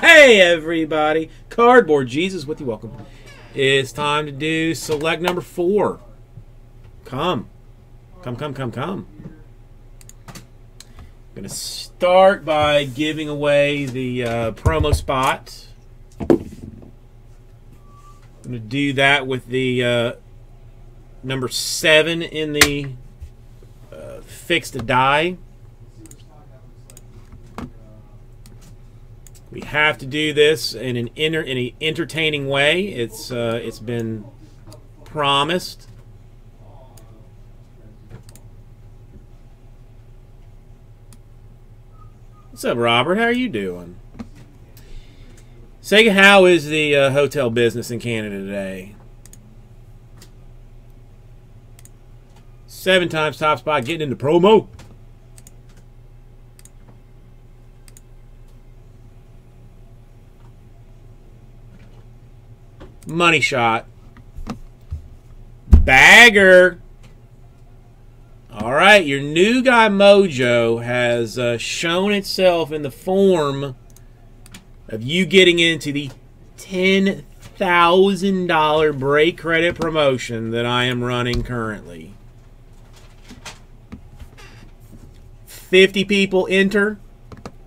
Hey everybody, Cardboard Jesus with you. Welcome. It's time to do select number 4. Come. I'm gonna start by giving away the promo spot. I'm gonna do that with the number 7 in the fixed die. We have to do this in an entertaining way. It's been promised. What's up, Robert? How are you doing? Say, how is the hotel business in Canada today? 7 times top spot, getting into promo. Money shot. Bagger. All right, your new guy mojo has shown itself in the form of you getting into the $10,000 break credit promotion that I am running currently. 50 people enter.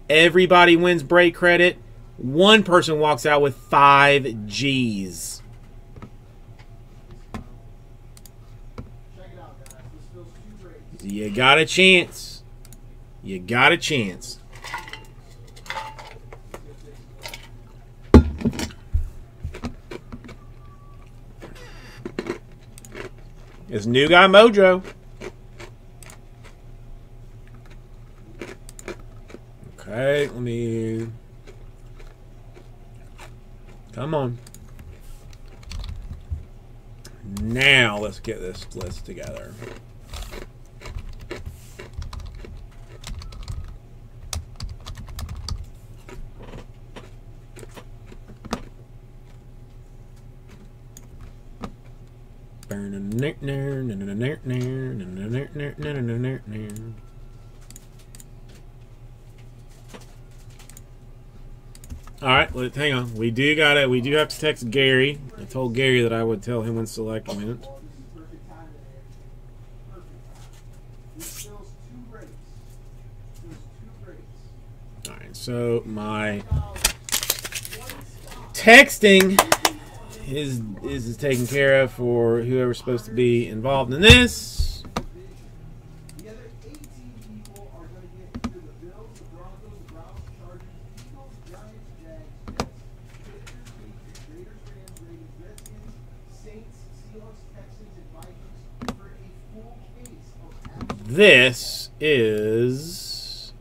Everybody wins break credit. One person walks out with 5 G's. You got a chance. You got a chance. It's new guy mojo. Okay, let me... Come on. Now let's get this list together. All right, hang on. We do have to text Gary. I told Gary that I would tell him when select went. All right, so my texting is taken care of for whoever's supposed to be involved in this. This is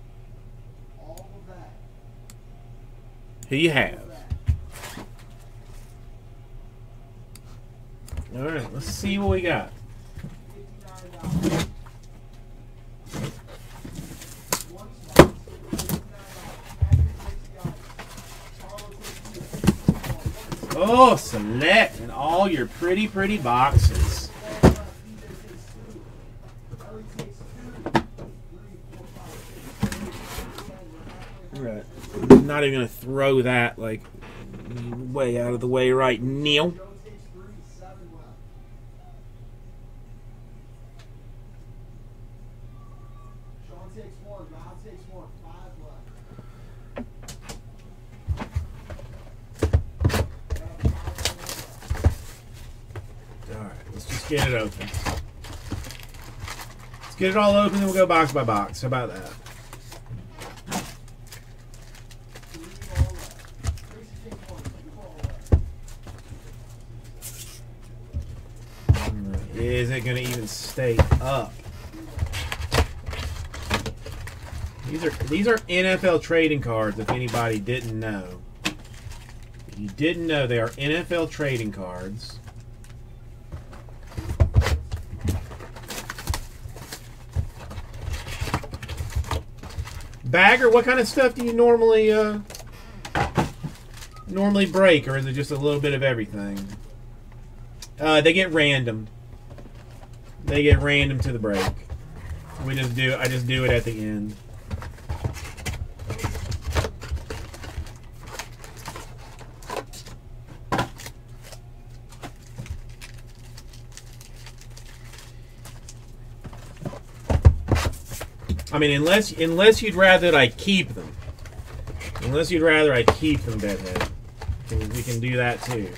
who you have. All right, let's see what we got. Oh, select in all your pretty, pretty boxes. Not even going to throw that like way out of the way right now. All right, let's just get it open. Let's get it all open and we'll go box by box. How about that? Is it going to even stay up? These are NFL trading cards, if anybody didn't know. If you didn't know, they are NFL trading cards. Bagger, what kind of stuff do you normally break, or is it just a little bit of everything? They get random. They get random to the break. I just do it at the end. I mean, unless you'd rather that I keep them. Unless you'd rather I keep them, Deadhead. We can do that too.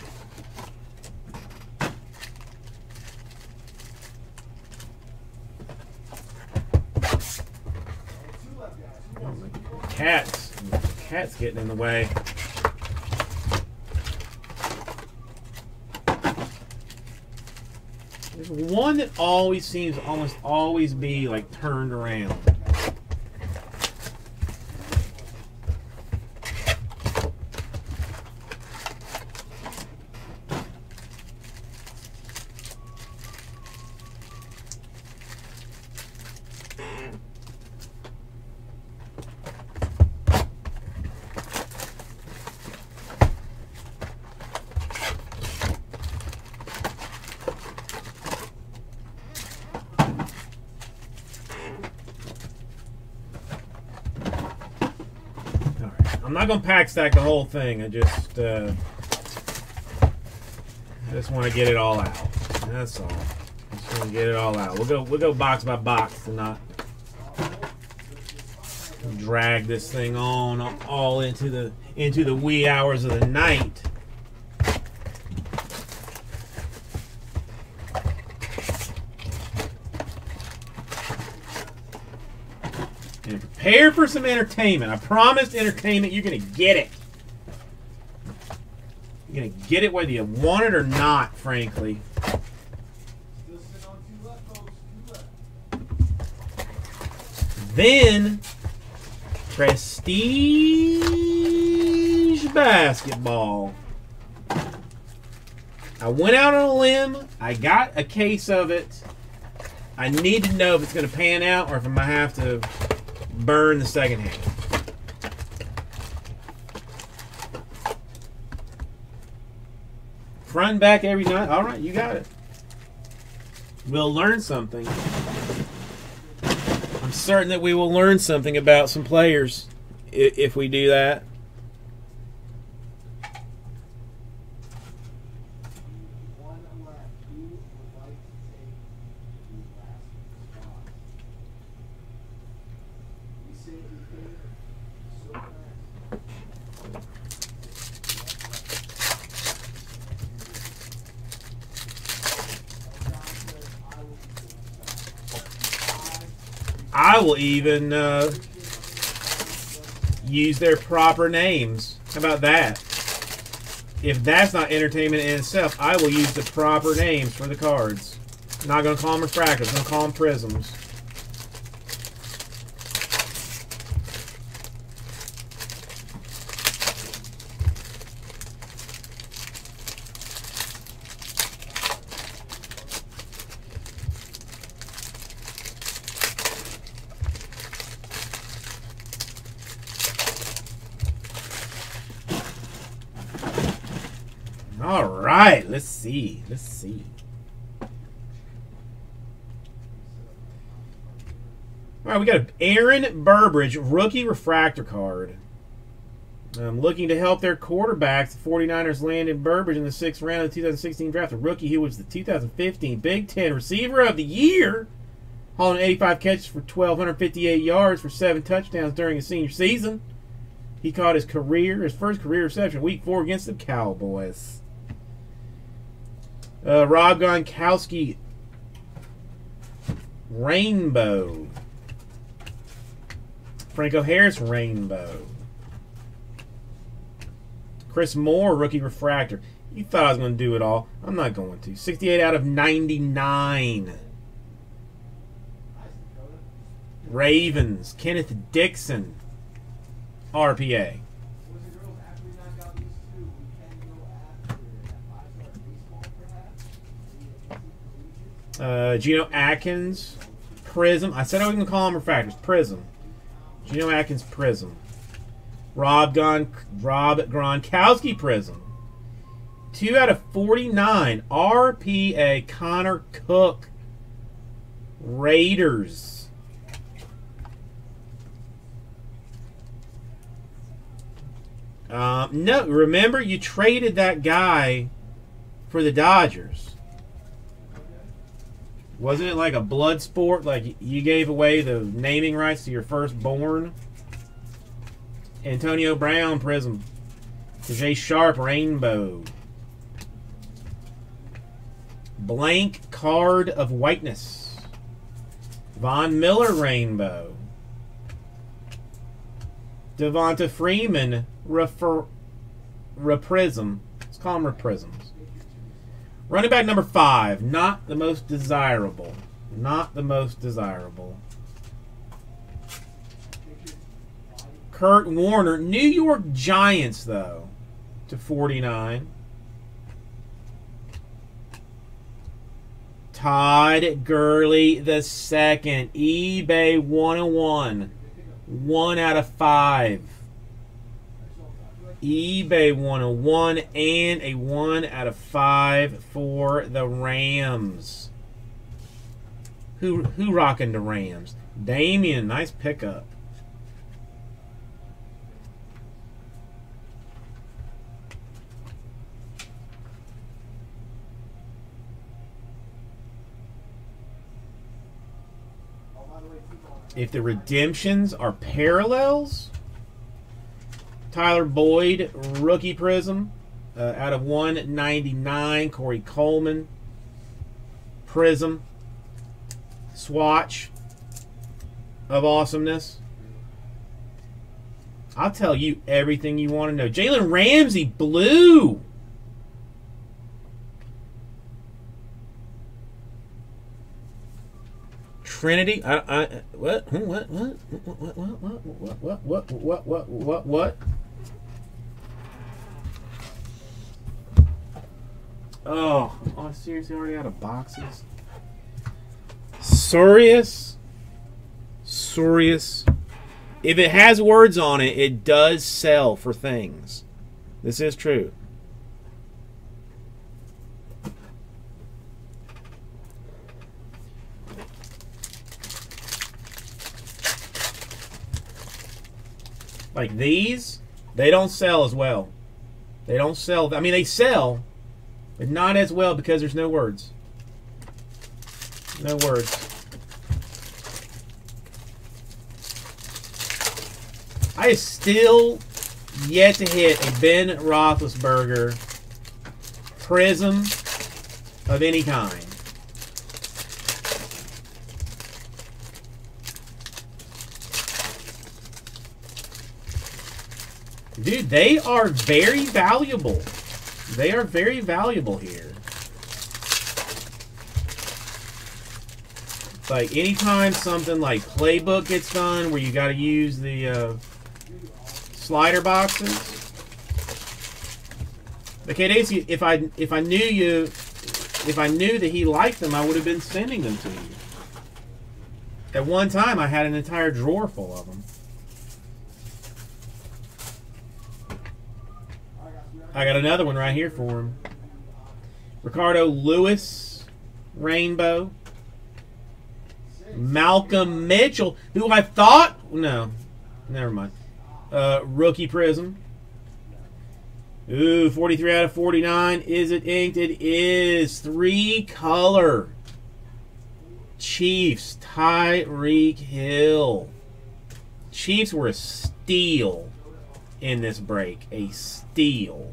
Cats. Cat's getting in the way. There's one that always seems to almost always be like turned around. I'm not gonna pack stack the whole thing. I just want to get it all out. That's all. I just want to get it all out. We'll go box by box and not drag this thing on all into the wee hours of the night. Prepare for some entertainment. I promised entertainment. You're going to get it. You're going to get it whether you want it or not, frankly. Then, Prestige Basketball. I went out on a limb. I got a case of it. I need to know if it's going to pan out or if I'm going to have to burn the second hand. Front and back every night. All right, you got it. We'll learn something. I'm certain that we will learn something about some players if we do that. I will even use their proper names. How about that? If that's not entertainment in itself, I will use the proper names for the cards. I'm not going to call them refractors. I'm going to call them prisms. Let's see. Let's see. All right, we got an Aaron Burbridge rookie refractor card. I'm looking to help their quarterbacks. The 49ers landed Burbridge in the 6th round of the 2016 draft. A rookie who was the 2015 Big Ten Receiver of the Year, hauling 85 catches for 1,258 yards for 7 touchdowns during his senior season. He caught his first career reception week 4 against the Cowboys. Rob Gronkowski Rainbow. Franco Harris Rainbow. Chris Moore rookie refractor. You thought I was going to do it all. I'm not going to. 68 out of 99. Ravens. Kenneth Dixon. RPA. Geno Atkins Prism. I said I was going to call him refractors. Prism. Geno Atkins Prism. Rob Gronkowski Prism. 2 out of 49. RPA Connor Cook Raiders. No, remember you traded that guy for the Dodgers. Wasn't it like a blood sport? Like you gave away the naming rights to your firstborn? Antonio Brown Prism. Tajay Sharp Rainbow. Blank Card of Whiteness. Von Miller Rainbow. Devonta Freeman Reprism. Let's call him Reprisms. Running back number 5. Not the most desirable. Not the most desirable. Kurt Warner. New York Giants, though. /49. Todd Gurley II. eBay 101. 1/5. eBay 101 and a 1/5 for the Rams. Who rocking the Rams? Damien, nice pickup. If the redemptions are parallels, Tyler Boyd, Rookie Prism, /199. Corey Coleman, Prism, Swatch of Awesomeness. I'll tell you everything you want to know. Jalen Ramsey, Blue. Trinity, what? Oh, I seriously already out of boxes. Surious. If it has words on it, it does sell for things. This is true. Like these, they don't sell as well. They don't sell. I mean, they sell, but not as well because there's no words. No words. I have still yet to hit a Ben Roethlisberger prism of any kind. Dude, they are very valuable. They are very valuable here. Like, anytime something like Playbook gets done, where you got to use the slider boxes. Okay, Daisy, if I knew that he liked them, I would have been sending them to you. At one time, I had an entire drawer full of them. I got another one right here for him. Ricardo Lewis, Rainbow. Malcolm Mitchell, who I thought... No, never mind. Rookie Prism. Ooh, 43/49. Is it inked? It is. 3-color. Chiefs, Tyreek Hill. Chiefs were a steal in this break. A steal.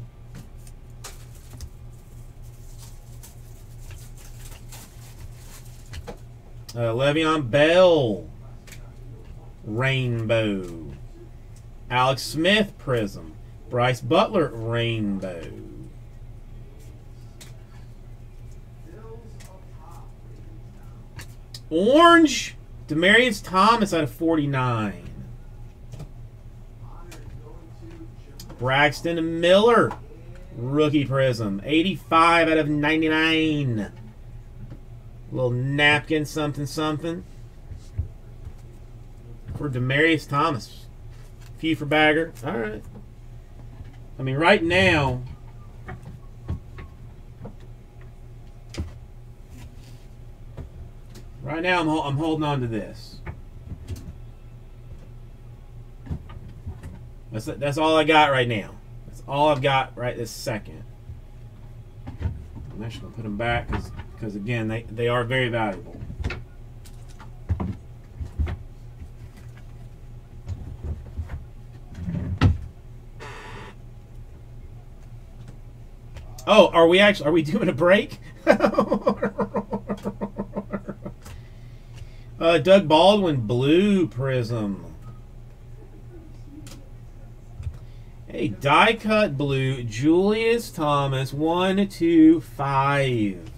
Le'Veon Bell Rainbow. Alex Smith Prism. Bryce Butler Rainbow. Orange Demaryius Thomas /49. Braxton Miller Rookie Prism. 85/99. Little napkin something something for Demaryius Thomas. A few for Bagger. All right. I mean, right now, I'm holding on to this. That's all I got right now. That's all I've got right this second. I'm actually going to put them back because again, they are very valuable. Oh, are we doing a break? Doug Baldwin, Blue Prism. Hey, die cut blue, Julius Thomas, 125.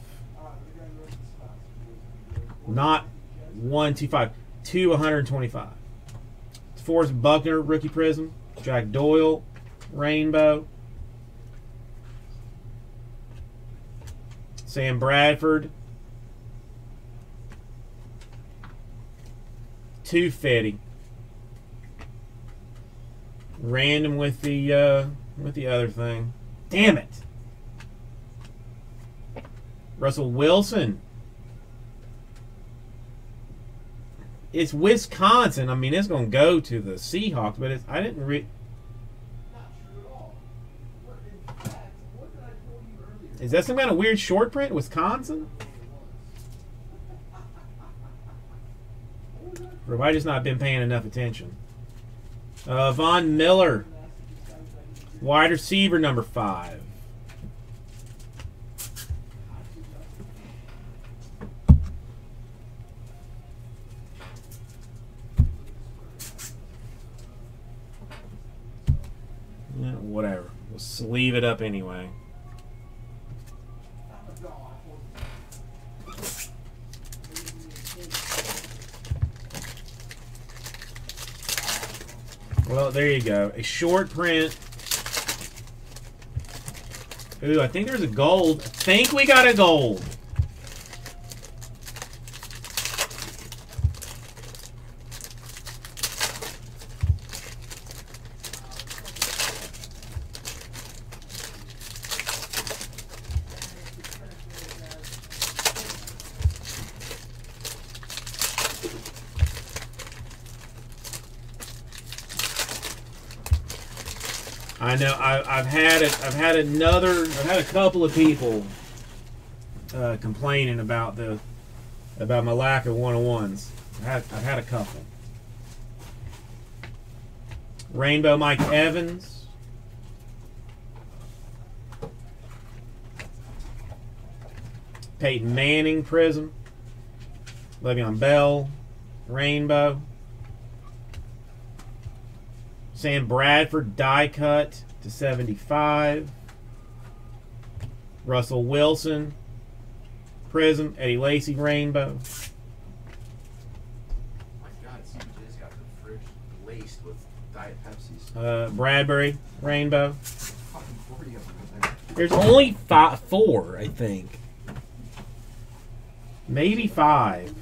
Not 125, 225. Forrest Buckner, Rookie Prism, Jack Doyle, Rainbow. Sam Bradford. $250. Random with the other thing. Damn it. Russell Wilson. It's Wisconsin. I mean, it's going to go to the Seahawks, but it's, I didn't read. Is that some kind of weird short print? Wisconsin? Or have I just not been paying enough attention? Von Miller. Wide receiver number 5. Yeah, whatever. We'll sleeve it up anyway. Well, there you go. A short print. Ooh, I think there's a gold. I think we got a gold. I know I've had a couple of people complaining about my lack of 101s. I've had a couple. Rainbow Mike Evans. Peyton Manning Prism. Le'Veon Bell Rainbow. Sam Bradford die cut to 75. Russell Wilson Prism. Eddie Lacy Rainbow. My God, CJ's got the fridge laced with Diet Pepsis. Bradbury Rainbow. There's only four, I think. Maybe 5.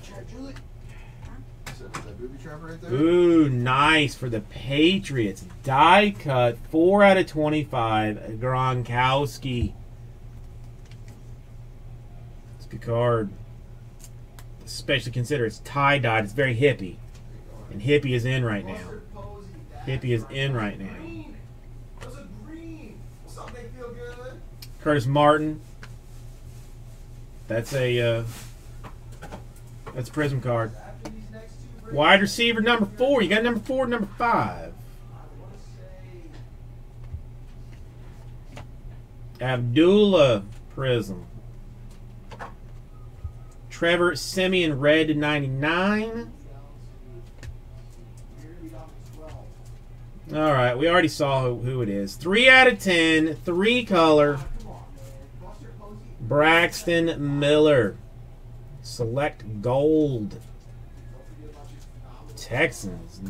Right there. Ooh, nice for the Patriots. Die cut, 4/25, Gronkowski. It's Picard. Especially consider it's tie-dyed. It's very hippie. And hippie is in right now. Hippie is in right now. Curtis Martin. That's a, that's a Prism card. Wide receiver number 4. You got number 4, number 5. Abdullah Prism. Trevor Siemian red to 99. All right, we already saw who it is. 3/10, 3 color. Braxton Miller. Select gold. Texans.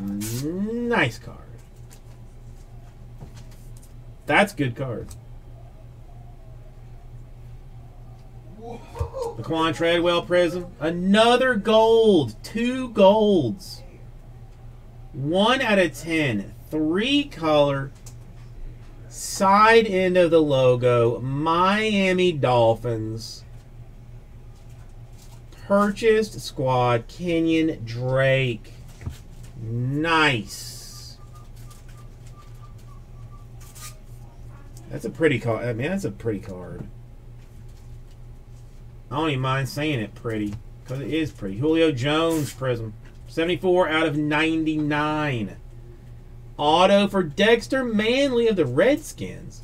Nice card. That's a good card. Laquan Treadwell Prism. Another gold. 2 golds. 1/10. 3 color. Side end of the logo. Miami Dolphins. Purchased squad. Kenyon Drake. Nice. That's a pretty card. I mean, that's a pretty card. I don't even mind saying it pretty, because it is pretty. Julio Jones Prism. 74 out of 99. Auto for Dexter Manley of the Redskins.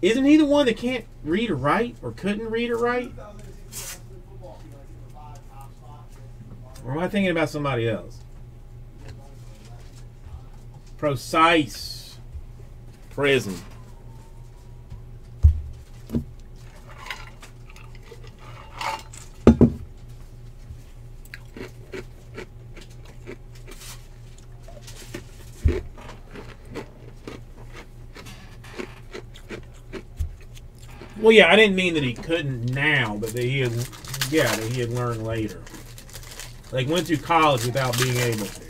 Isn't he the one that can't read or write, or couldn't read or write? Or am I thinking about somebody else? Precise Prism. Well, yeah, I didn't mean that he couldn't now, but that he had, yeah, that he had learned later. Like, went to college without being able to.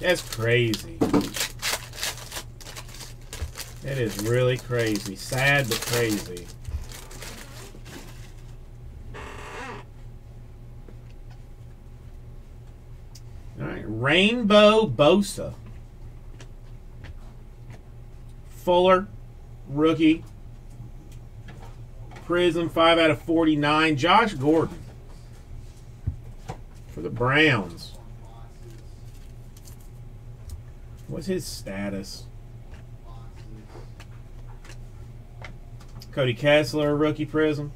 That's crazy. That is really crazy. Sad but crazy. All right, Rainbow Bosa. Fuller, rookie. Prism, 5 out of 49. Josh Gordon for the Browns. What's his status? Cody Kessler, rookie prism.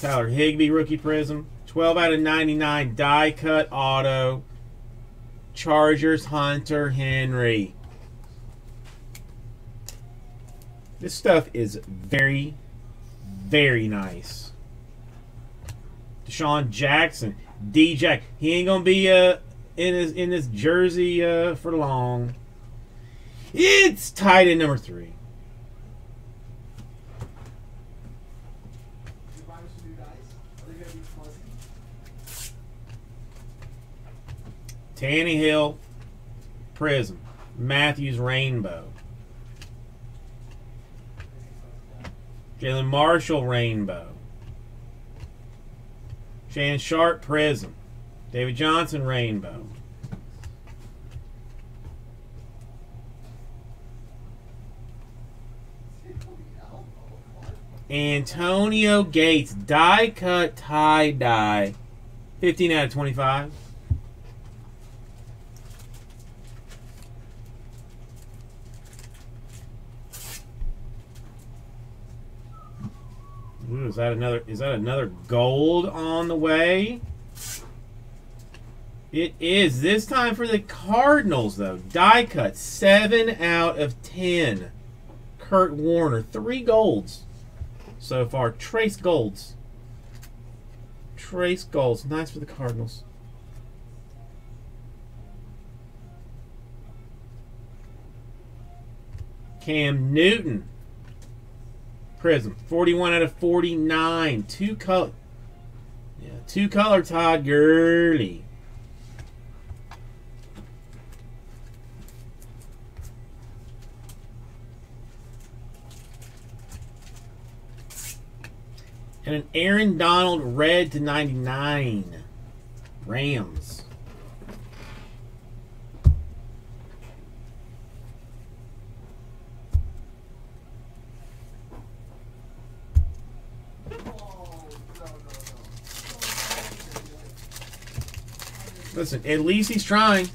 Tyler Higbee, rookie prism. 12 out of 99, die cut auto. Chargers, Hunter Henry. This stuff is very, very nice. Deshaun Jackson, D-Jack. He ain't gonna be a... in this jersey for long. It's tight end number 3. Tannehill Prism. Matthews Rainbow. Jalen Marshall Rainbow. Shannon Sharp Prism. David Johnson Rainbow. Antonio Gates, die cut tie dye, 15 out of 25. Ooh, is that another gold on the way? It is, this time for the Cardinals, though. Die cut, 7 out of 10. Kurt Warner, 3 golds so far. Trace golds. Trace golds. Nice for the Cardinals. Cam Newton. Prism, 41 out of 49. 2-color Todd Gurley. And an Aaron Donald red to 99. Rams. Listen, at least he's trying.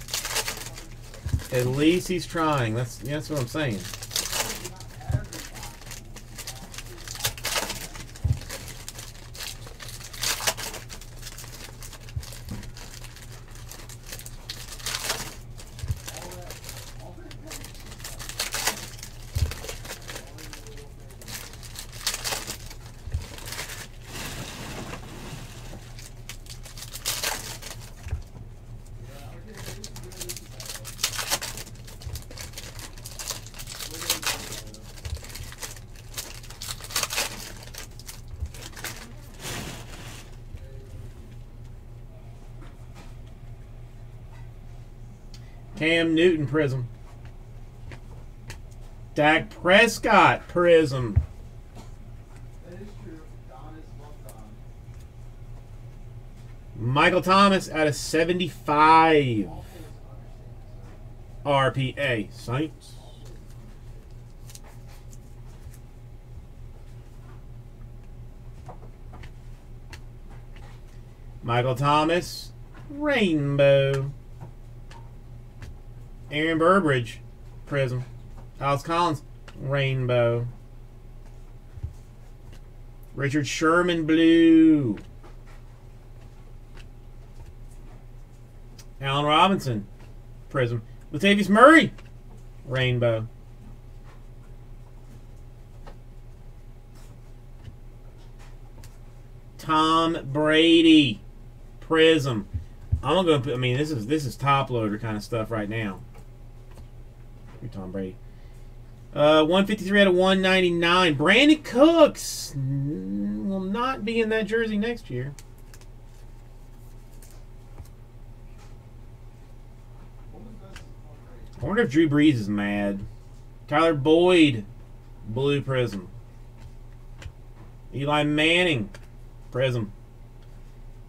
At least he's trying. That's what I'm saying. Cam Newton prism. Dak Prescott prism. That is true. Don is well done. Michael Thomas out of 75. RPA Saints. Michael Thomas, rainbow. Aaron Burbridge, prism. Alex Collins, rainbow. Richard Sherman, blue. Allen Robinson, prism. Latavius Murray, rainbow. Tom Brady, prism. I'm gonna put. I mean, this is top loader kind of stuff right now. You're Tom Brady. 153 out of 199. Brandon Cooks will not be in that jersey next year. I wonder if Drew Brees is mad. Tyler Boyd, blue prism. Eli Manning, prism.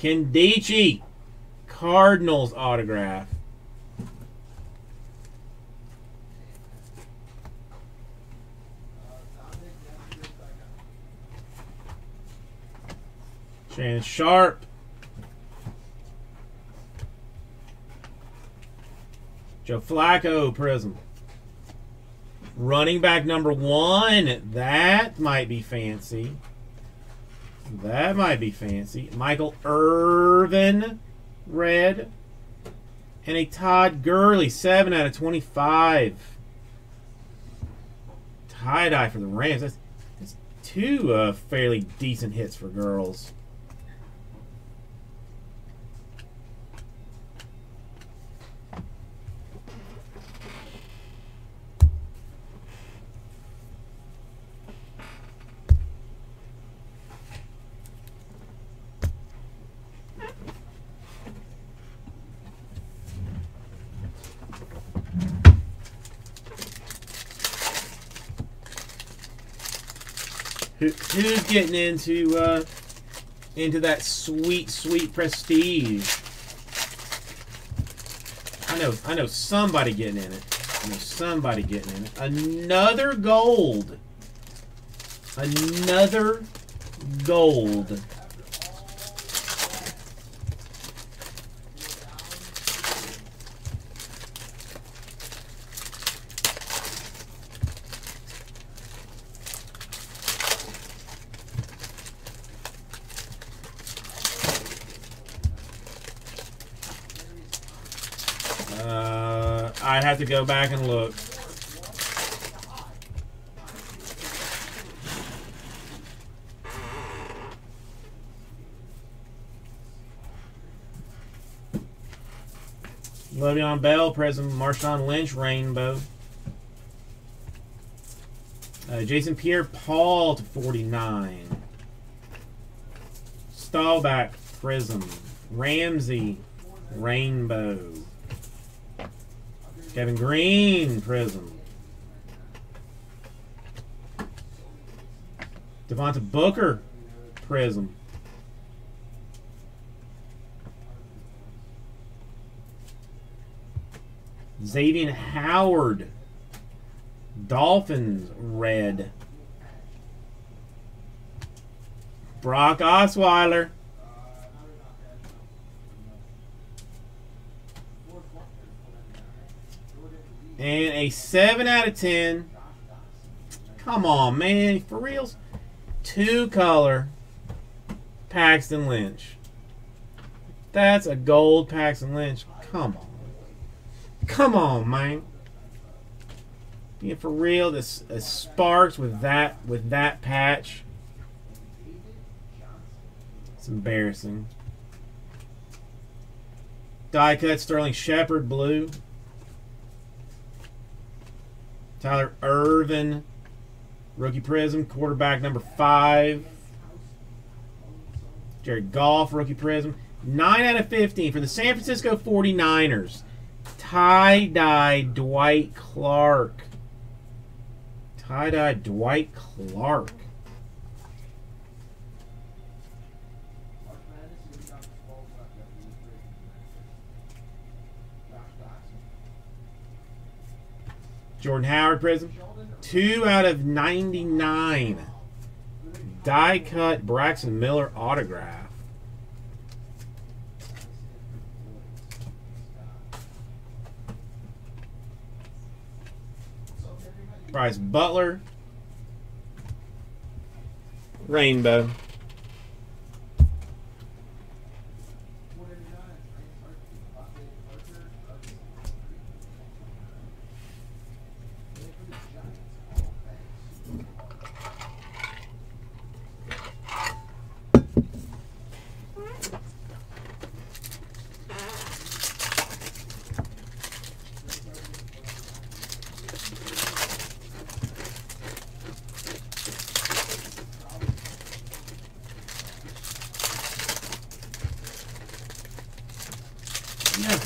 Kendichi, Cardinals autograph. Shannon Sharp. Joe Flacco prism. Running back number 1. That might be fancy. That might be fancy. Michael Irvin red. And a Todd Gurley 7 out of 25. Tie-dye for the Rams. That's two fairly decent hits for girls. Who's getting into that sweet, sweet prestige? I know somebody getting in it. I know somebody getting in it. Another gold. Another gold. I'd have to go back and look. Le'Veon Bell, prism. Marshawn Lynch, rainbow. Jason Pierre-Paul to 49. Staubach, prism. Ramsey, rainbow. Kevin Green, prism. Devonta Booker, prism. Xavier Howard, Dolphins, red. Brock Osweiler. And a 7 out of 10. Come on, man. For reals? 2-color Paxton Lynch. That's a gold Paxton Lynch. Come on. Come on, man. Being for real, this sparks with that patch. It's embarrassing. Die cut Sterling Shepard, blue. Tyler Irvin, rookie prism, quarterback number 5. Jared Goff, rookie prism. 9 out of 15 for the San Francisco 49ers. Tie-dye Dwight Clark. Tie-dye Dwight Clark. Jordan Howard Prism. 2/99. Die cut Braxton Miller autograph. Bryce Butler. Rainbow.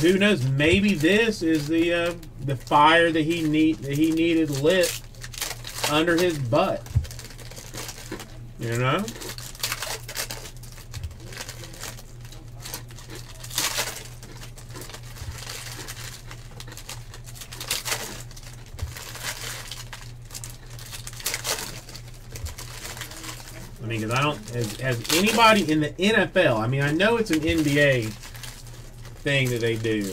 Who knows? Maybe this is the fire that he needed lit under his butt. You know. I mean, because I don't. Has anybody in the NFL? I mean, I know it's an NBA thing that they do,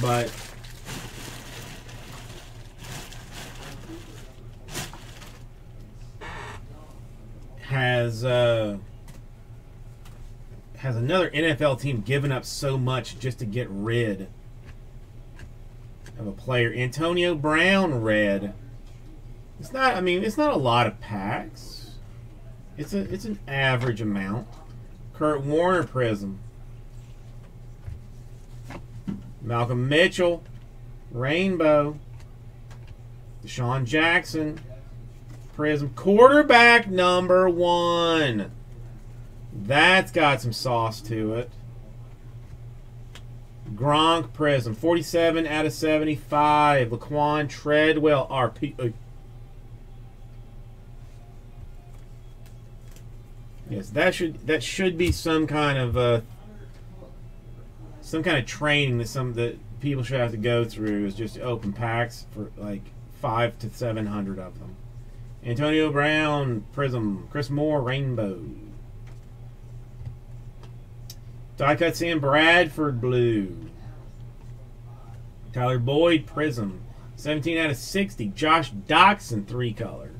but has another NFL team given up so much just to get rid of a player? Antonio Brown red. It's not, I mean, it's not a lot of packs. It's an average amount. Kurt Warner Prism. Malcolm Mitchell, rainbow. Deshaun Jackson, prism. Quarterback #1. That's got some sauce to it. Gronk prism, 47/75. Laquan Treadwell, RPA. Yes, that should be some kind of training that some of the people should have to go through, is just open packs for like 500 to 700 of them. Antonio Brown, prism. Chris Moore, rainbow. Die cut Sam Bradford, blue. Tyler Boyd, prism. 17/60. Josh Doxson, 3-color.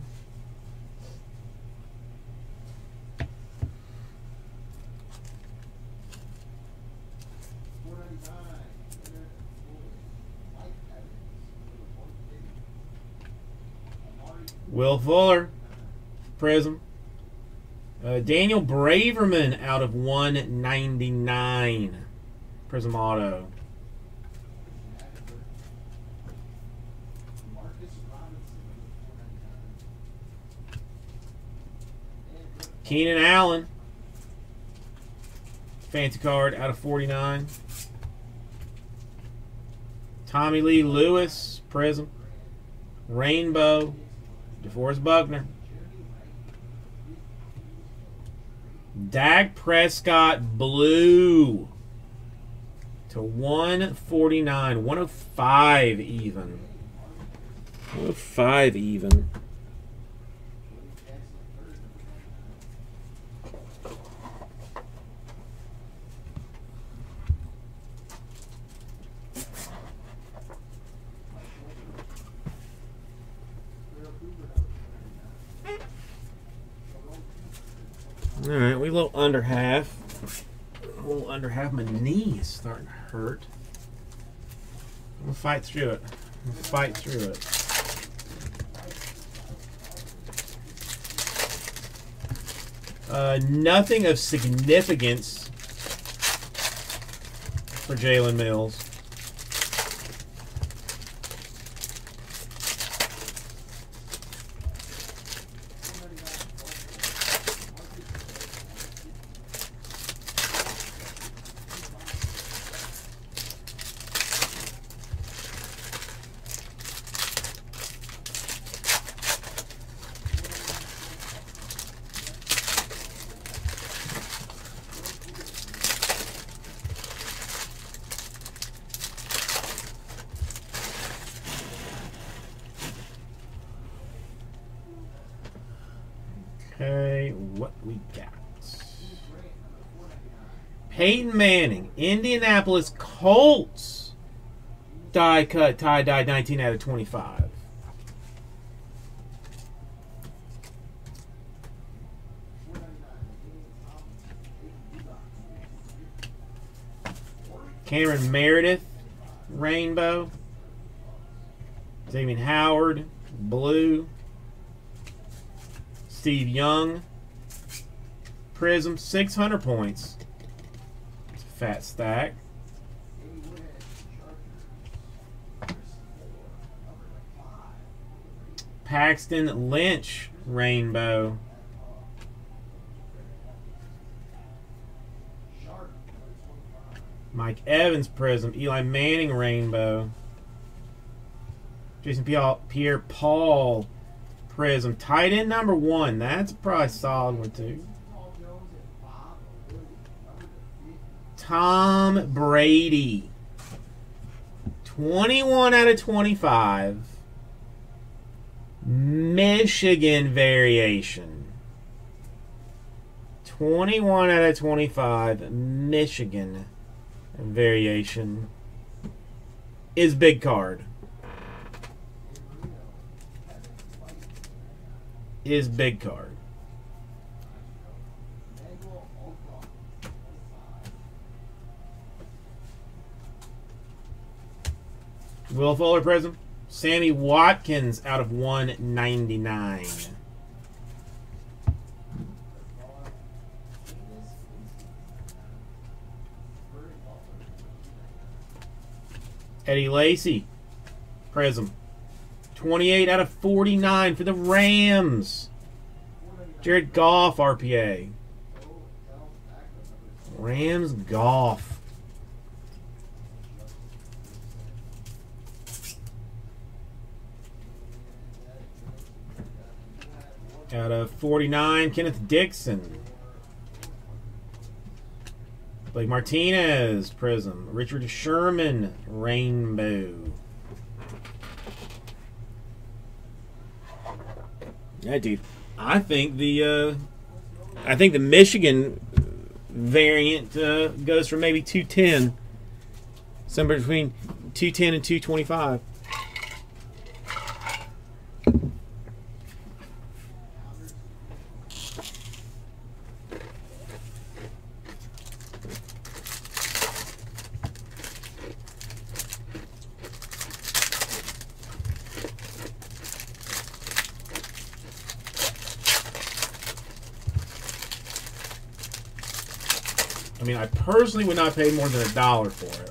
Will Fuller, prism. Daniel Braverman out of 199. Prism auto. Keenan Allen, fancy card out of 49. Tommy Lee Lewis, prism. Rainbow. DeForest Buckner. Dak Prescott, blue. /149. 105 even. 105 even. Alright, we're a little under half. A little under half. My knee is starting to hurt. I'm going to fight through it. I'm going to fight through it. Nothing of significance for Jalen Mills. Okay, what we got? Peyton Manning, Indianapolis Colts, die cut, tie dye, 19 out of 25. Cameron Meredith, rainbow. Xavier Howard, blue. Steve Young, prism, 600 points. It's a fat stack. Paxton Lynch, rainbow. Mike Evans, prism. Eli Manning, rainbow. Jason Pierre-Paul, prism. Tight end number one. That's probably a solid one, too. Tom Brady. 21 out of 25. Michigan variation. 21 out of 25. Michigan variation is big card. Is big card. Will Fuller prism. Sammy Watkins out of 199. Eddie Lacy, prism. 28 out of 49 for the Rams. Jared Goff, RPA. Rams, Goff. Out of 49, Kenneth Dixon. Blake Martinez, prism. Richard Sherman, rainbow. Yeah, dude. I think the Michigan variant goes for maybe 210, somewhere between 210 and 225. I mean, I personally would not pay more than $1 for it.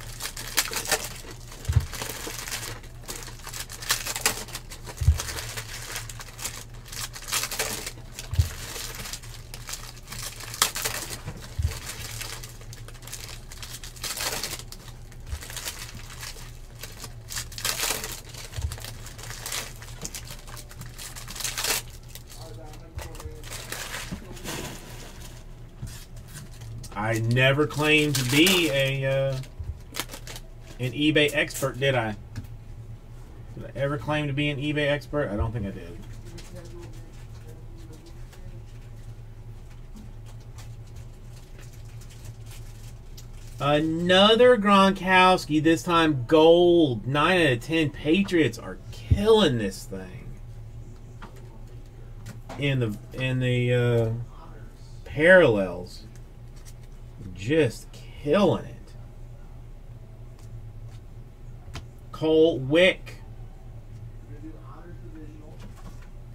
I never claimed to be an eBay expert, did I? Did I ever claim to be an eBay expert? I don't think I did. Another Gronkowski, this time gold. 9 out of 10. Patriots are killing this thing. In the parallels. Just killing it. Cole Wick.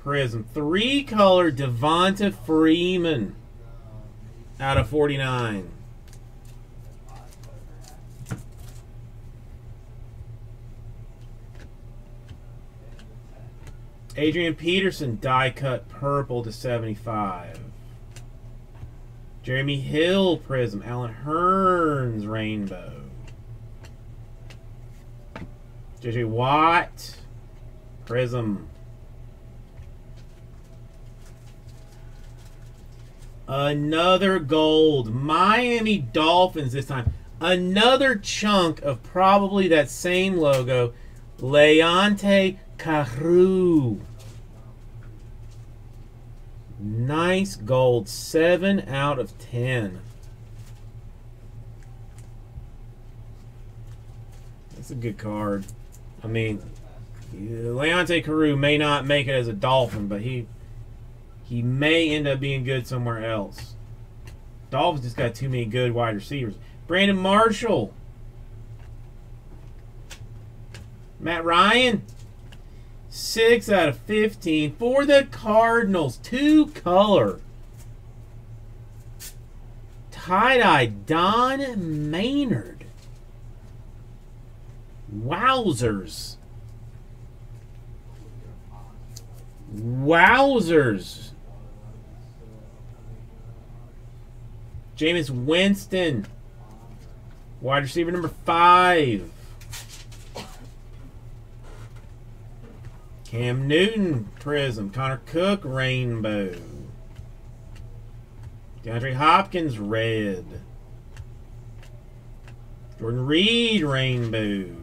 Prism. 3-color Devonta Freeman. Out of 49. Adrian Peterson, die cut purple to 75. Jeremy Hill, prism. Alan Hearns, rainbow. J.J. Watt, prism. Another gold. Miami Dolphins this time. Another chunk of probably that same logo. Leonte Carew. Nice gold. 7 out of 10. That's a good card. I mean, Leonte Carew may not make it as a Dolphin, but he may end up being good somewhere else. Dolphins just got too many good wide receivers. Brandon Marshall. Matt Ryan. 6 out of 15 for the Cardinals. 2-color. Tie-dye Don Maynard. Wowzers. Wowzers. Jameis Winston. Wide receiver number 5. Cam Newton, Prism. Connor Cook, Rainbow. DeAndre Hopkins, Red. Jordan Reed, Rainbow.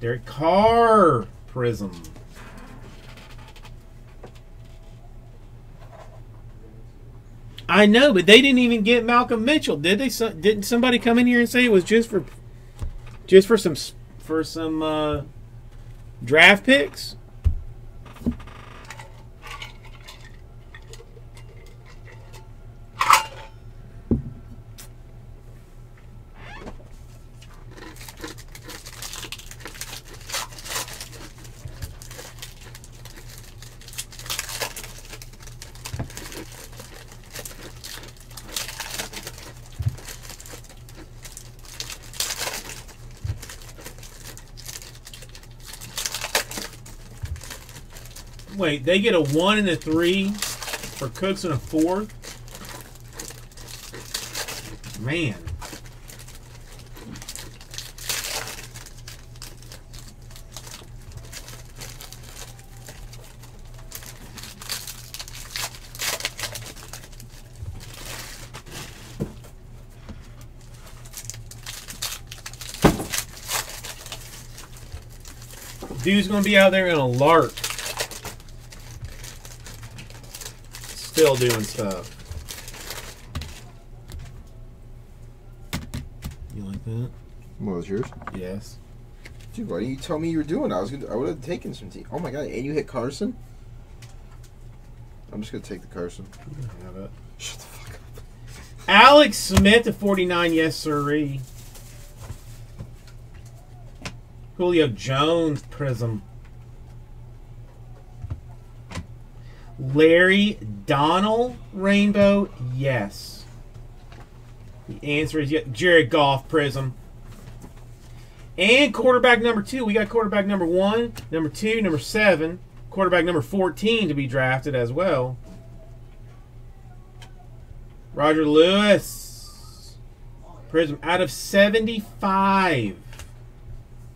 Derek Carr, Prism. I know, but they didn't even get Malcolm Mitchell, did they? So, didn't somebody come in here and say it was just for some draft picks? Wait, they get a 1 and a 3 for Cooks and a 4. Man. Dude's gonna be out there in a lark. Still doing stuff. You like that? What was yours? Yes. Dude, why didn't you tell me you were doing? I would have taken some tea. Oh my god! And you hit Carson. I'm just gonna take the Carson. Have it. Shut the fuck up. Alex Smith at 49. Yes, sirree. Julio Jones, Prism. Larry Donald, Rainbow, yes. The answer is yes. Jared Goff, Prism. And quarterback number 2. We got quarterback number 1, number 2, number 7, quarterback number 14 to be drafted as well. Roger Lewis, Prism, out of 75.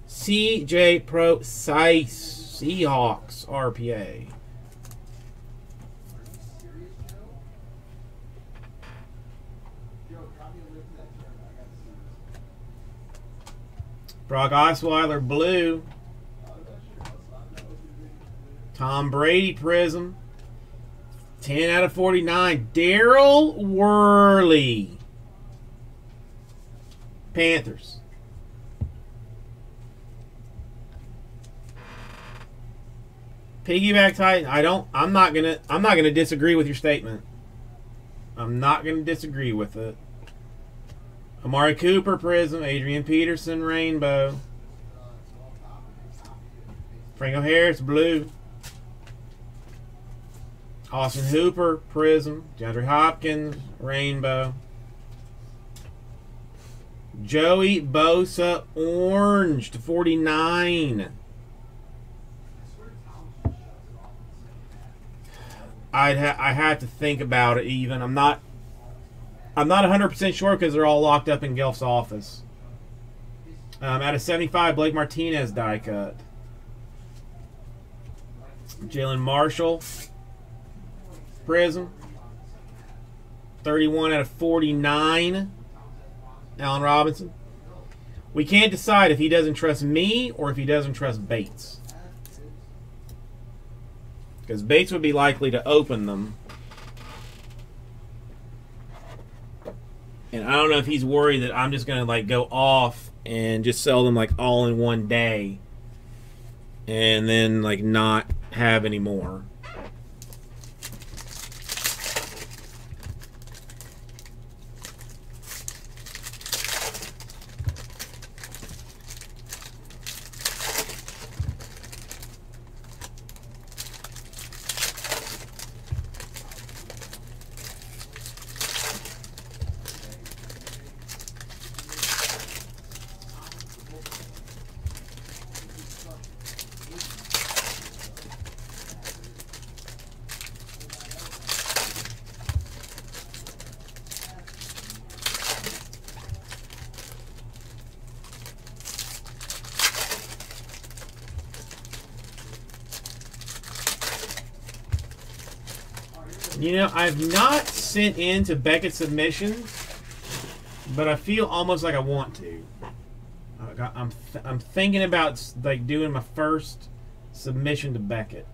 CJ Procise, Seahawks, RPA. Brock Osweiler, Blue. Tom Brady, Prism. 10 out of 49. Daryl Worley. Panthers. Piggyback Titan. I'm not gonna disagree with your statement. I'm not gonna disagree with it. Amari Cooper, Prism. Adrian Peterson, Rainbow. Franco Harris, Blue. Austin Hooper, Prism. DeAndre Hopkins, Rainbow. Joey Bosa, Orange to 49. I had to think about it even. I'm not 100% sure because they're all locked up in Gelf's office. Out of 75, Blake Martinez die cut. Jalen Marshall, Prism. 31 out of 49, Allen Robinson. We can't decide if he doesn't trust me or if he doesn't trust Bates. because Bates would be likely to open them. And I don't know if he's worried that I'm just going to like go off and just sell them like all in one day and then like not have any more. You know, I've not sent in to Beckett submissions, but I feel almost like I want to. I'm thinking about like doing my first submission to Beckett.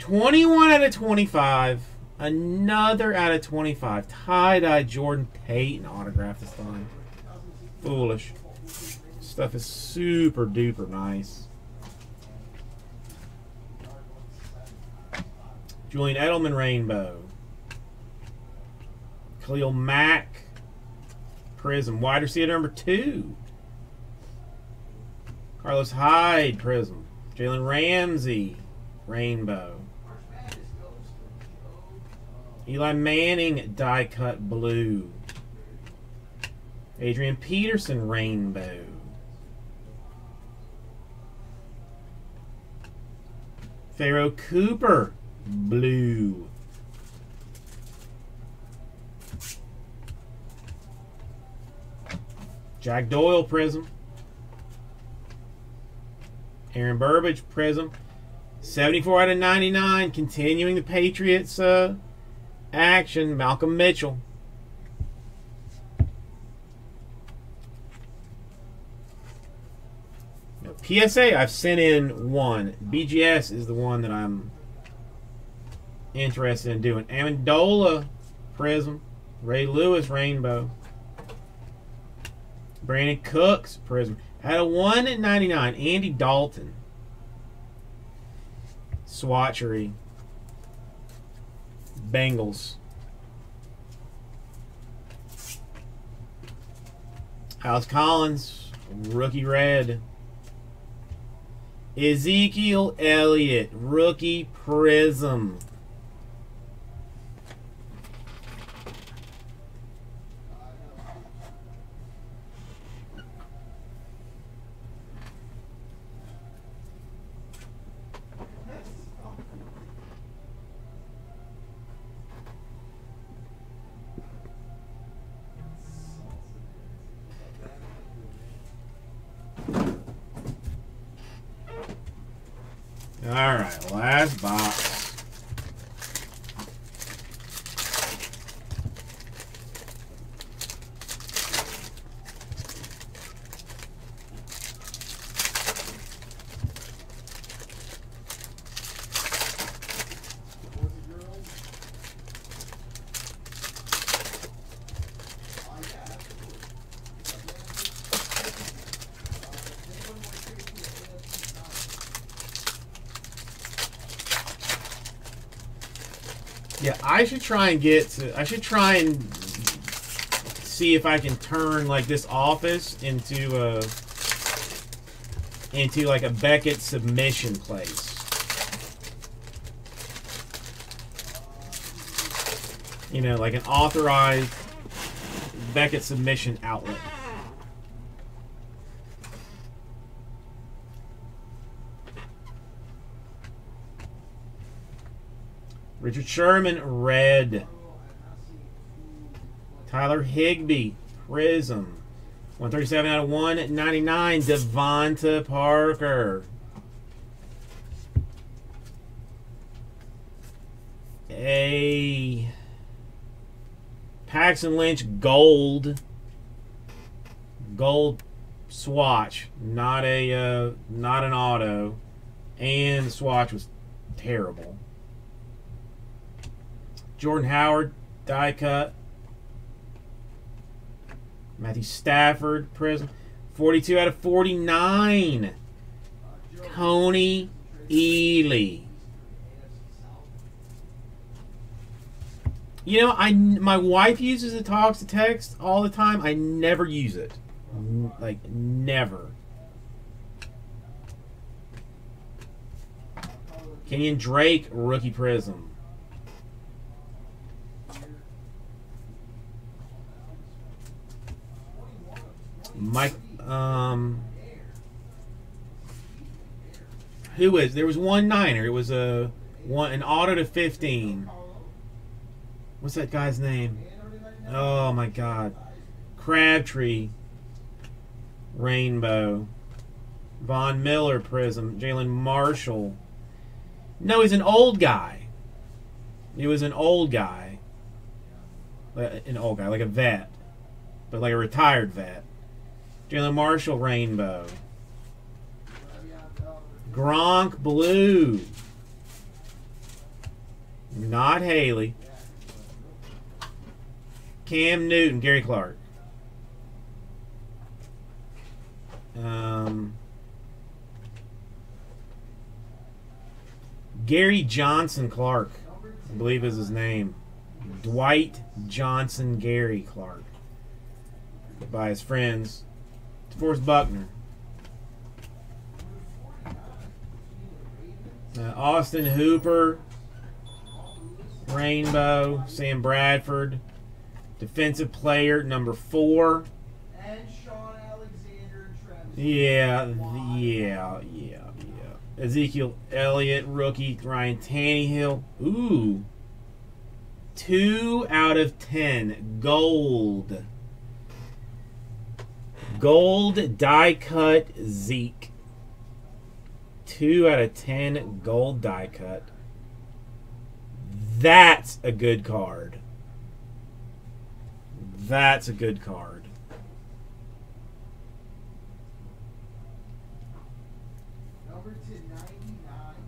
21 out of 25. Another out of 25. Tie-dye Jordan Payton autograph this time. Foolish. Stuff is super duper nice. Julian Edelman Rainbow. Khalil Mack Prism. Wide receiver number 2. Carlos Hyde Prism. Jalen Ramsey Rainbow. Eli Manning Die Cut Blue. Adrian Peterson Rainbow. Pharaoh Cooper Blue. Jack Doyle Prism. Aaron Burbage Prism. 74 out of 99. Continuing the Patriots action. Malcolm Mitchell. Now, PSA, I've sent in one. BGS is the one that I'm interested in doing. Amendola Prism. Ray Lewis Rainbow. Brandon Cooks Prism. Had a 1 at 99. Andy Dalton. Swatchery. Bengals. Alex Collins. Rookie Red. Ezekiel Elliott. Rookie Prism. Alright, last box. Yeah, I should try and get to, I should try and see if I can turn like this office into like a Beckett submission place. You know, like an authorized Beckett submission outlet. Richard Sherman, Red. Tyler Higbee, Prism. 137 out of 199. Devonta Parker. A Paxton Lynch, Gold. Gold swatch. Not an auto. And the swatch was terrible. Jordan Howard, die cut. Matthew Stafford, prism. 42 out of 49. Tony Ealy. You know, my wife uses the talks to text all the time. I never use it. Like, never. Kenyon Drake, rookie prism. Mike, who is? There was one Niner. It was an auto to 15. What's that guy's name? Oh my God. Crabtree. Rainbow. Von Miller prism. Jalen Marshall. No, he's an old guy. He was an old guy. An old guy, like a vet. But like a retired vet. Jalen Marshall rainbow. Gronk blue. Not Haley. Cam Newton, Gary Clark. Gary Johnson Clark, I believe is his name. Dwight Johnson Gary Clark. By his friends. DeForest Buckner. Austin Hooper. Rainbow. Sam Bradford. Defensive player number 4. And Sean Alexander and Travis. Yeah. Ezekiel Elliott, rookie. Ryan Tannehill. Ooh. 2 out of 10. Gold. Gold die cut Zeke. 2 out of 10 gold die cut. That's a good card. That's a good card.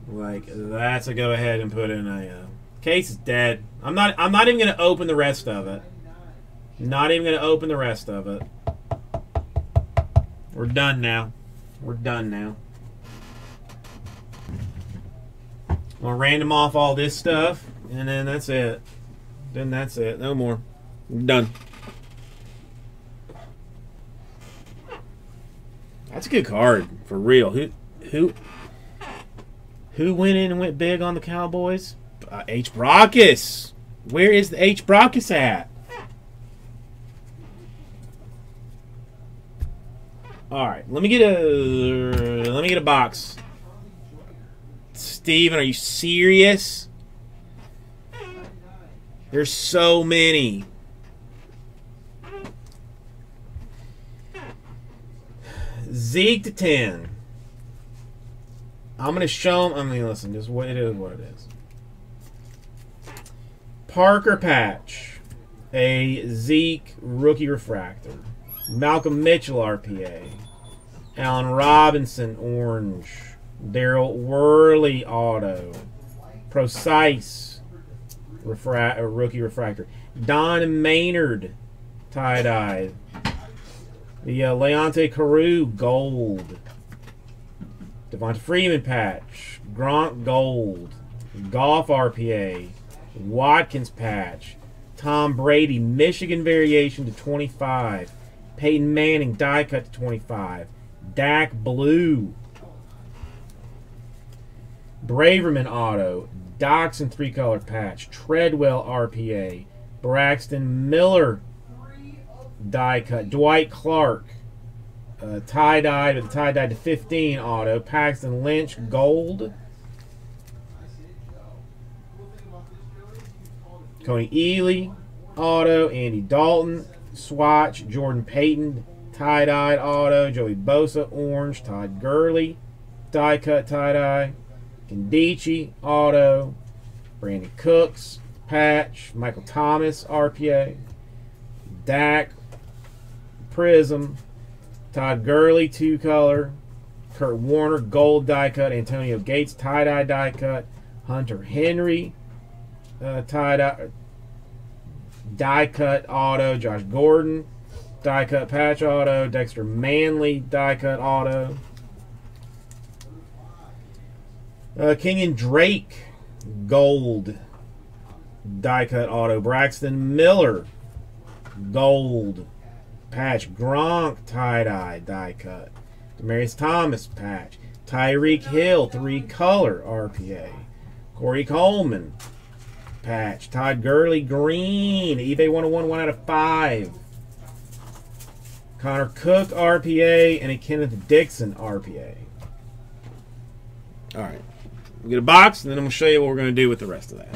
Like, that's a go ahead and put in a case is dead. I'm not even gonna open the rest of it. Not even gonna open the rest of it. We're done now. We're done now. I'm gonna random off all this stuff, and then that's it. Then that's it. No more. We're done. That's a good card, for real. Who went in and went big on the Cowboys? H. Brockus. Where is the H. Brockus at? All right, let me get a box. Steven, are you serious? There's so many. Zeke to 10. I'm gonna show them. I mean, listen, just what it is, what it is. Parker patch, a Zeke rookie refractor. Malcolm Mitchell RPA. Allen Robinson orange. Daryl Worley auto. Procise rookie refractor. Don Maynard tie-dye. The Leonte Carew gold. Devonta Freeman patch. Gronk gold. Goff RPA. Watkins patch. Tom Brady Michigan variation to 25. Peyton Manning, die cut to 25. Dak blue. Braverman auto. Doxson three-color patch. Treadwell RPA. Braxton Miller die cut. Dwight Clark tie-dyed with a tie-dyed to 15 auto. Paxton Lynch gold. Tony Ealy auto. Andy Dalton swatch. Jordan Payton tie-dyed auto. Joey Bosa orange. Todd Gurley die-cut tie-dye. Kandichi auto. Brandon Cooks patch. Michael Thomas RPA. Dak prism. Todd Gurley two-color. Kurt Warner gold die-cut. Antonio Gates tie-dye die-cut. Hunter Henry, die cut auto. Josh Gordon, die cut patch auto. Dexter Manley, die cut auto. King and Drake, gold, die cut auto. Braxton Miller, gold patch. Gronk, tie-dye, die cut. Demarius Thomas, patch. Tyreek Hill, three-color, RPA. Corey Coleman, patch. Todd Gurley, green, eBay 101, 1/5. Connor Cook, RPA, and a Kenneth Dixon, RPA. All right, we'll get a box, and then I'm going to show you what we're going to do with the rest of that.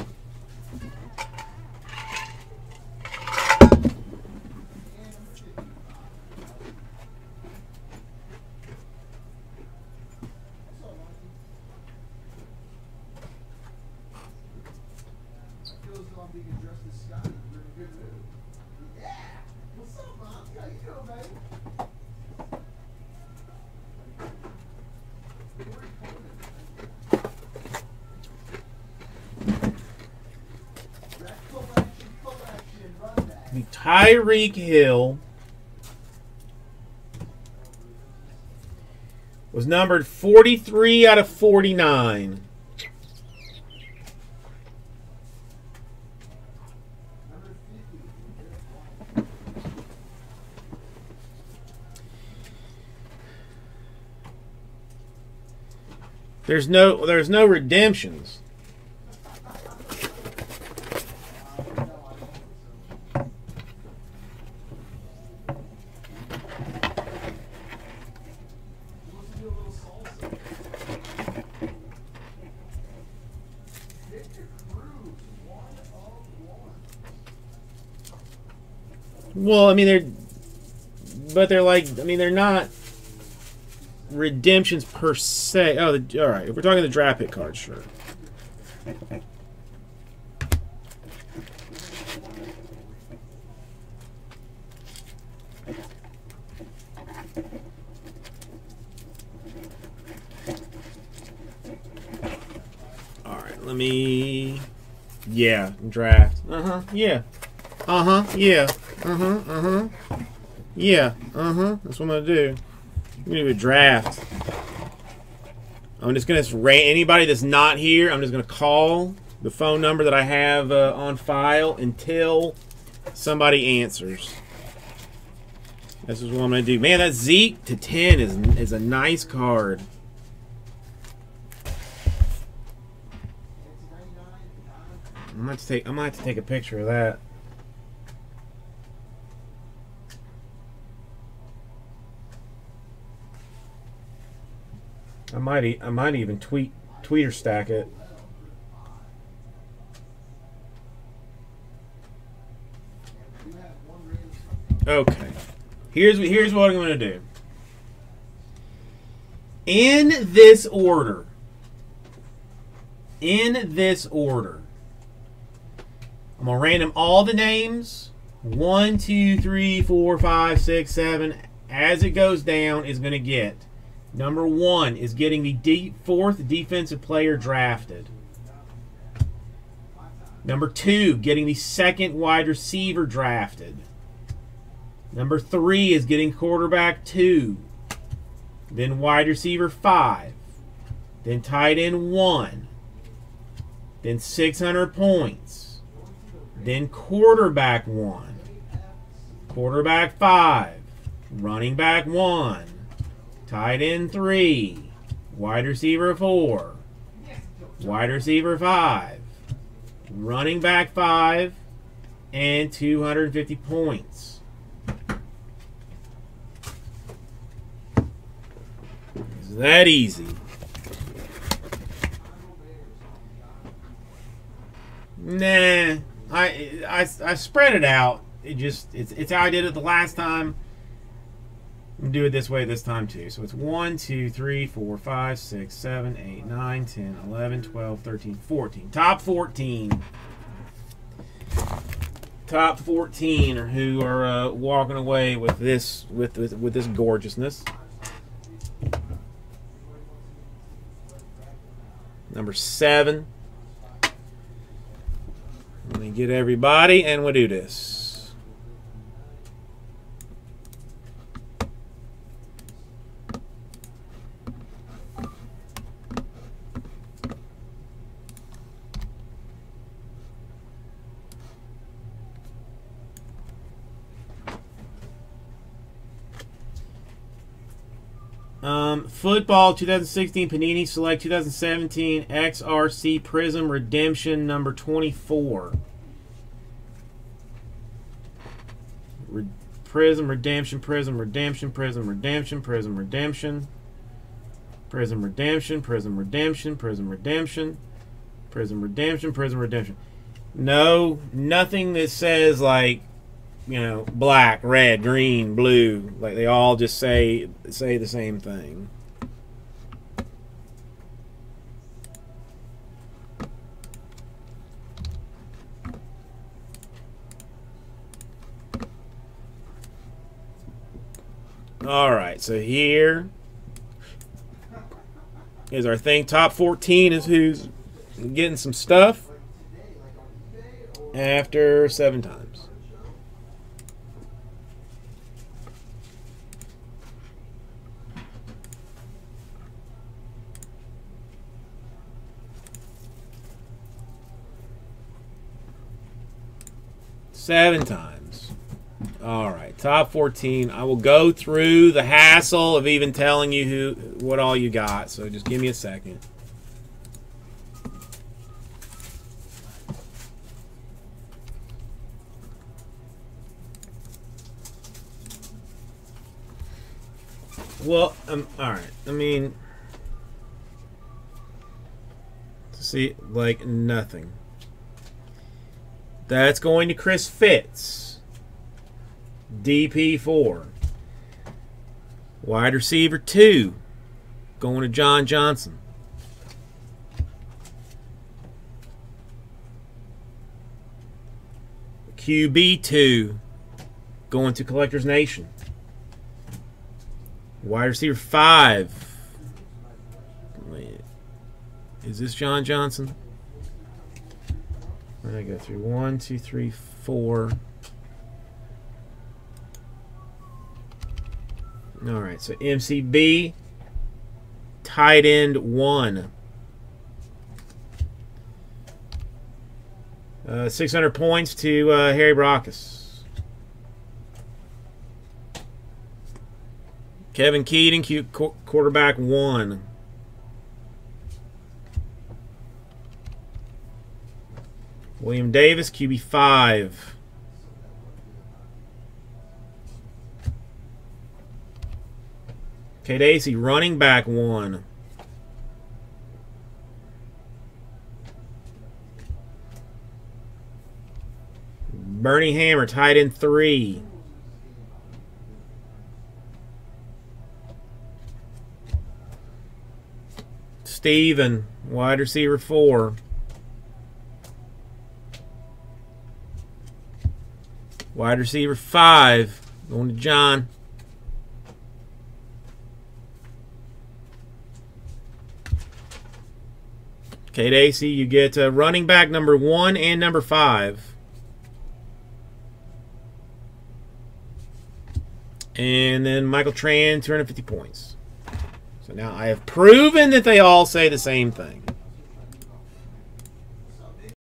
Tyreek Hill was numbered 43/49. There's no redemptions. Well, I mean, they're not redemptions per se. Oh, all right. If we're talking the draft pick card, sure. All right. Let me. Yeah, draft. Yeah. Yeah. That's what I'm gonna do. I'm gonna do a draft. I'm just gonna rate anybody that's not here. I'm just gonna call the phone number that I have on file until somebody answers. This is what I'm gonna do. Man, that Zeke /10 is a nice card. I'm gonna have to take a picture of that. I might even tweet or stack it. Okay, here's what I'm going to do. In this order, I'm going to random all the names. 1, 2, 3, 4, 5, 6, 7. As it goes down is going to get. Number 1 is getting the fourth defensive player drafted. Number 2, getting the second wide receiver drafted. Number 3 is getting quarterback 2. Then wide receiver 5. Then tight end 1. Then 600 points. Then quarterback 1. Quarterback 5. Running back 1. Tight end 3, wide receiver 4, wide receiver 5, running back 5, and 250 points. It's that easy. Nah, I spread it out. It's how I did it the last time. Do it this way this time too. So it's 1, 2, 3, 4, 5, 6, 7, 8, 9, 10, 11, 12, 13, 14. Top 14. Top 14 are who are walking away with this with this gorgeousness. Number 7. Let me get everybody and we'll do this. Football 2016 Panini Select 2017 XRC Prism Redemption number 24. Prism Redemption, Prism Redemption, Prism Redemption, Prism Redemption, Prism Redemption, Prism Redemption, Prism Redemption, Prism Redemption, Prism Redemption. No, nothing that says like, you know, black, red, green, blue. Like they all just say the same thing. All right, so here is our thing. Top 14 is who's getting some stuff after 7 times. All right, top 14. I will go through the hassle of even telling you what all you got, so just give me a second. Well, all right, I mean, see, like nothing. That's going to Chris Fitz, DP4. Wide receiver 2, going to John Johnson. QB2, going to Collectors Nation. Wide receiver 5. Is this John Johnson? I'm going to go through 1, 2, 3, 4. All right, so MCB, tight end 1. 600 points to Harry Brockus. Kevin Keating, quarterback 1. William Davis, QB5. Kadesi, running back 1. Bernie Hammer, tight end 3. Steven, wide receiver 4. Wide receiver 5, going to John. Okay, Dacey, you get running back number 1 and number 5. And then Michael Tran, 250 points. So now I have proven that they all say the same thing.